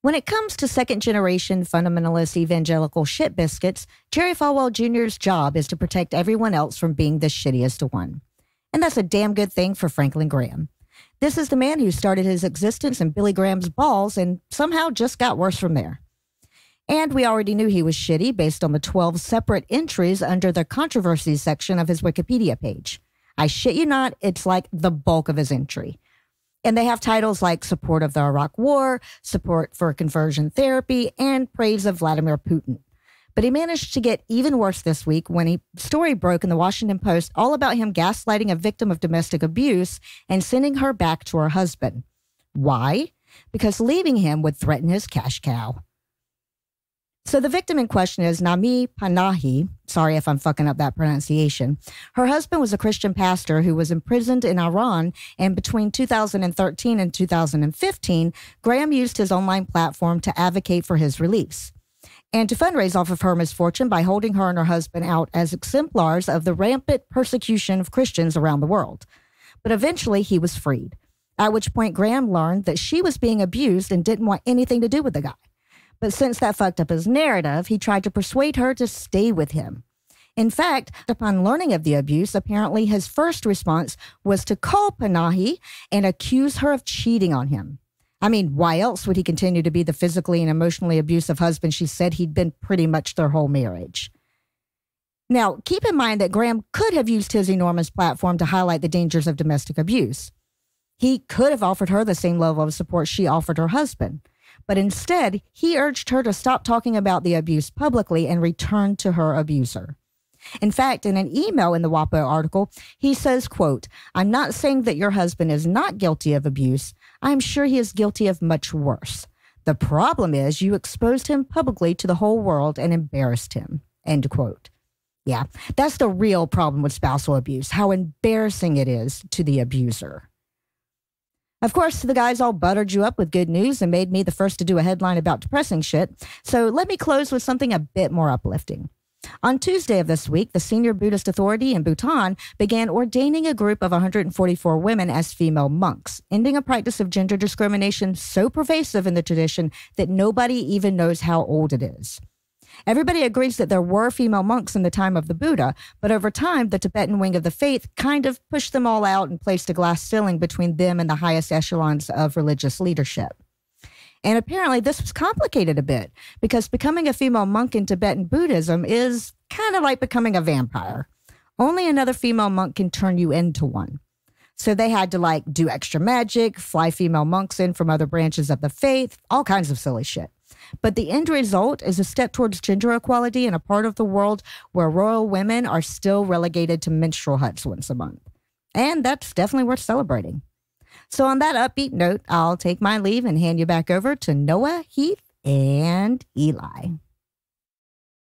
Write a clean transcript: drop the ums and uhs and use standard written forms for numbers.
When it comes to second-generation fundamentalist evangelical shit biscuits, Jerry Falwell Jr.'s job is to protect everyone else from being the shittiest one. And that's a damn good thing for Franklin Graham. This is the man who started his existence in Billy Graham's balls and somehow just got worse from there. And we already knew he was shitty based on the 12 separate entries under the controversy section of his Wikipedia page. I shit you not, it's like the bulk of his entry. And they have titles like Support of the Iraq War, Support for Conversion Therapy, and Praise of Vladimir Putin. But he managed to get even worse this week when a story broke in the Washington Post all about him gaslighting a victim of domestic abuse and sending her back to her husband. Why? Because leaving him would threaten his cash cow. So the victim in question is Nami Panahi. Sorry if I'm fucking up that pronunciation. Her husband was a Christian pastor who was imprisoned in Iran, and between 2013 and 2015, Graham used his online platform to advocate for his release and to fundraise off of her misfortune by holding her and her husband out as exemplars of the rampant persecution of Christians around the world. But eventually he was freed, at which point Graham learned that she was being abused and didn't want anything to do with the guy. But since that fucked up his narrative, he tried to persuade her to stay with him. In fact, upon learning of the abuse, apparently his first response was to call Panahi and accuse her of cheating on him. I mean, why else would he continue to be the physically and emotionally abusive husband she said he'd been pretty much their whole marriage? Now, keep in mind that Graham could have used his enormous platform to highlight the dangers of domestic abuse. He could have offered her the same level of support she offered her husband. But instead, he urged her to stop talking about the abuse publicly and return to her abuser. In fact, in an email in the WAPO article, he says, quote, "I'm not saying that your husband is not guilty of abuse. I'm sure he is guilty of much worse. The problem is you exposed him publicly to the whole world and embarrassed him," end quote. Yeah, that's the real problem with spousal abuse, how embarrassing it is to the abuser. Of course, the guys all buttered you up with good news and made me the first to do a headline about depressing shit. So let me close with something a bit more uplifting. On Tuesday of this week, the Senior Buddhist Authority in Bhutan began ordaining a group of 144 women as female monks, ending a practice of gender discrimination so pervasive in the tradition that nobody even knows how old it is. Everybody agrees that there were female monks in the time of the Buddha, but over time, the Tibetan wing of the faith kind of pushed them all out and placed a glass ceiling between them and the highest echelons of religious leadership. And apparently this was complicated a bit because becoming a female monk in Tibetan Buddhism is kind of like becoming a vampire. Only another female monk can turn you into one. So they had to like do extra magic, fly female monks in from other branches of the faith, all kinds of silly shit. But the end result is a step towards gender equality in a part of the world where royal women are still relegated to menstrual huts once a month. And that's definitely worth celebrating. So on that upbeat note, I'll take my leave and hand you back over to Noah, Heath, and Eli.